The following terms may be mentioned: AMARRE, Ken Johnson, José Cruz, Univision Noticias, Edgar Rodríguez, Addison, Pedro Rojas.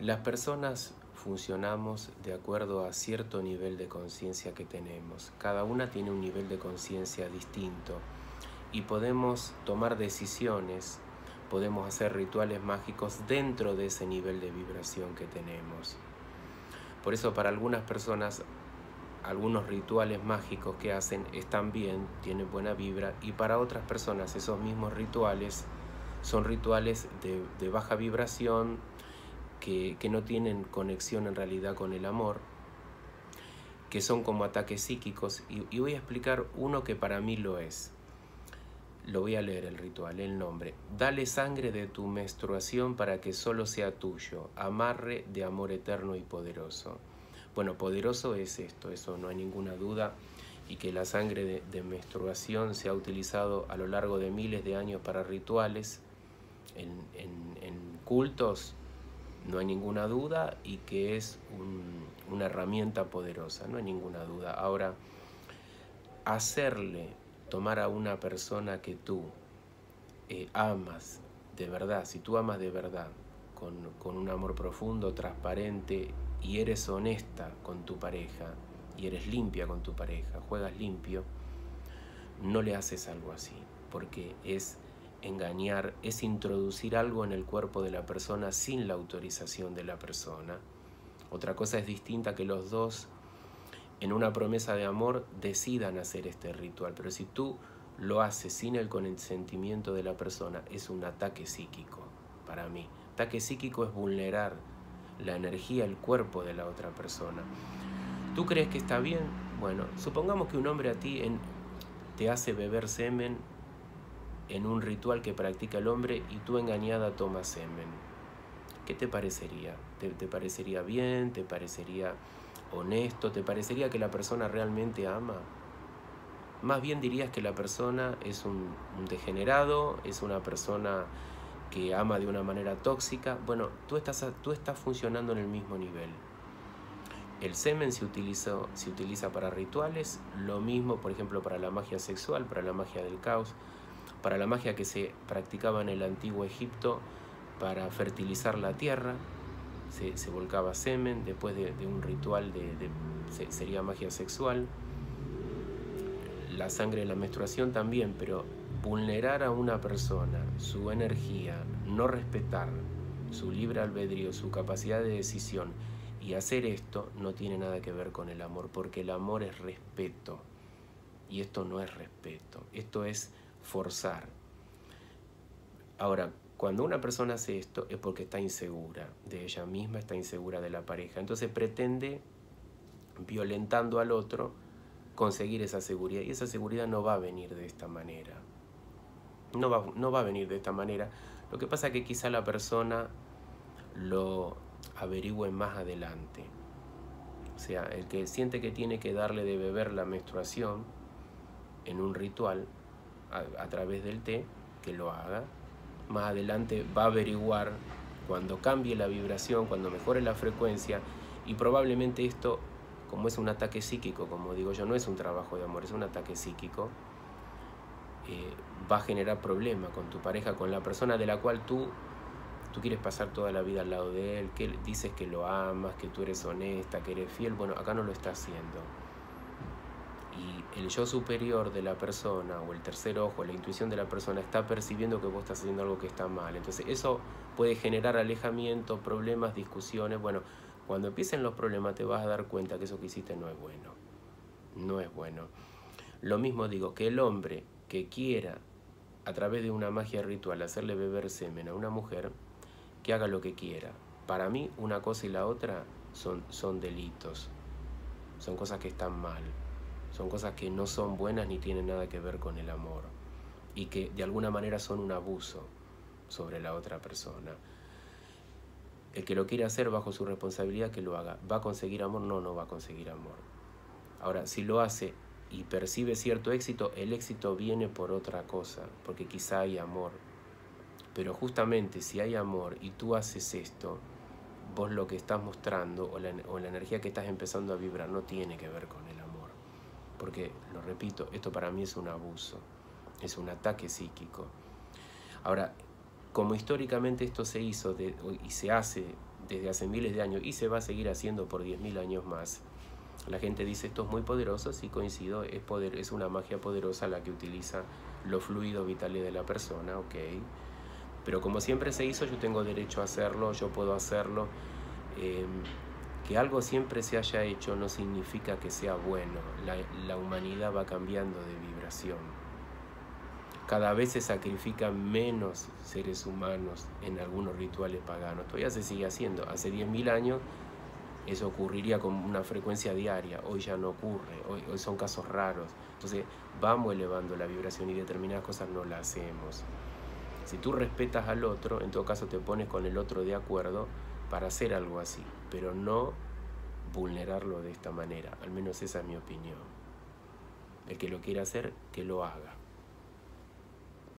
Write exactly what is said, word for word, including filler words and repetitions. Las personas funcionamos de acuerdo a cierto nivel de conciencia que tenemos. Cada una tiene un nivel de conciencia distinto y podemos tomar decisiones, podemos hacer rituales mágicos dentro de ese nivel de vibración que tenemos. Por eso para algunas personas, algunos rituales mágicos que hacen están bien, tienen buena vibra, y para otras personas esos mismos rituales son rituales de, de baja vibración, que, que no tienen conexión en realidad con el amor, que son como ataques psíquicos, y, y voy a explicar uno que para mí lo es. Lo voy a leer el ritual, el nombre. Dale sangre de tu menstruación para que solo sea tuyo. Amarre de amor eterno y poderoso. Bueno, poderoso es esto, eso no hay ninguna duda. Y que la sangre de, de menstruación se ha utilizado a lo largo de miles de años para rituales, en, en, en cultos, no hay ninguna duda. Y que es un, una herramienta poderosa, no hay ninguna duda. Ahora, hacerle tomar a una persona que tú eh, amas de verdad, si tú amas de verdad, con, con un amor profundo, transparente, y eres honesta con tu pareja, y eres limpia con tu pareja, juegas limpio, no le haces algo así, porque es engañar, es introducir algo en el cuerpo de la persona sin la autorización de la persona. Otra cosa es distinta que los dos en una promesa de amor decidan hacer este ritual, pero si tú lo haces sin el consentimiento de la persona, es un ataque psíquico para mí. Ataque psíquico es vulnerar la energía, el cuerpo de la otra persona. ¿Tú crees que está bien? Bueno, supongamos que un hombre a ti en, te hace beber semen en un ritual que practica el hombre y tú engañada tomas semen. ¿Qué te parecería? ¿Te, te parecería bien? ¿Te parecería honesto? ¿Te parecería que la persona realmente ama? Más bien dirías que la persona es un, un degenerado, es una persona que ama de una manera tóxica. Bueno, tú estás, tú estás funcionando en el mismo nivel. El semen se utiliza, se utiliza para rituales, lo mismo por ejemplo para la magia sexual, para la magia del caos, para la magia que se practicaba en el antiguo Egipto para fertilizar la tierra. Se, se volcaba semen, después de, de un ritual de, de, se, sería magia sexual. La sangre de la menstruación también, pero vulnerar a una persona, su energía, no respetar su libre albedrío, su capacidad de decisión, y hacer esto no tiene nada que ver con el amor, porque el amor es respeto, y esto no es respeto, esto es forzar. Ahora, cuando una persona hace esto es porque está insegura de ella misma, está insegura de la pareja. Entonces pretende, violentando al otro, conseguir esa seguridad. Y esa seguridad no va a venir de esta manera. No va, no va a venir de esta manera. Lo que pasa es que quizá la persona lo averigüe más adelante. O sea, el que siente que tiene que darle de beber la menstruación en un ritual a, a través del té, que lo haga. Más adelante va a averiguar cuando cambie la vibración, cuando mejore la frecuencia, y probablemente esto, como es un ataque psíquico, como digo yo, no es un trabajo de amor, es un ataque psíquico, eh, va a generar problemas con tu pareja, con la persona de la cual tú, tú quieres pasar toda la vida al lado de él, que dices que lo amas, que tú eres honesta, que eres fiel. Bueno, acá no lo está haciendo. Y el yo superior de la persona, o el tercer ojo, la intuición de la persona, está percibiendo que vos estás haciendo algo que está mal. Entonces eso puede generar alejamiento, problemas, discusiones. Bueno, cuando empiecen los problemas te vas a dar cuenta que eso que hiciste no es bueno. No es bueno. Lo mismo digo, que el hombre que quiera, a través de una magia ritual, hacerle beber semen a una mujer, que haga lo que quiera. Para mí, una cosa y la otra son, son delitos. Son cosas que están mal. Son cosas que no son buenas ni tienen nada que ver con el amor, y que de alguna manera son un abuso sobre la otra persona. El que lo quiere hacer bajo su responsabilidad, que lo haga. ¿Va a conseguir amor? No, no va a conseguir amor. Ahora, si lo hace y percibe cierto éxito, el éxito viene por otra cosa, porque quizá hay amor. Pero justamente si hay amor y tú haces esto, vos lo que estás mostrando o la, o la energía que estás empezando a vibrar no tiene que ver con el amor. Porque, lo repito, esto para mí es un abuso, es un ataque psíquico. Ahora, como históricamente esto se hizo de, y se hace desde hace miles de años y se va a seguir haciendo por diez mil años más. La gente dice esto es muy poderoso, sí coincido, es, poder, es una magia poderosa la que utiliza los fluidos vitales de la persona, ok. Pero como siempre se hizo, yo tengo derecho a hacerlo, yo puedo hacerlo. Eh, que algo siempre se haya hecho no significa que sea bueno. La, la humanidad va cambiando de vibración. Cada vez se sacrifican menos seres humanos en algunos rituales paganos. Todavía se sigue haciendo. Hace diez mil años eso ocurriría con una frecuencia diaria. Hoy ya no ocurre. Hoy, hoy son casos raros. Entonces vamos elevando la vibración y determinadas cosas no las hacemos. Si tú respetas al otro, en todo caso te pones con el otro de acuerdo para hacer algo así, pero no vulnerarlo de esta manera. Al menos esa es mi opinión. El que lo quiera hacer, que lo haga.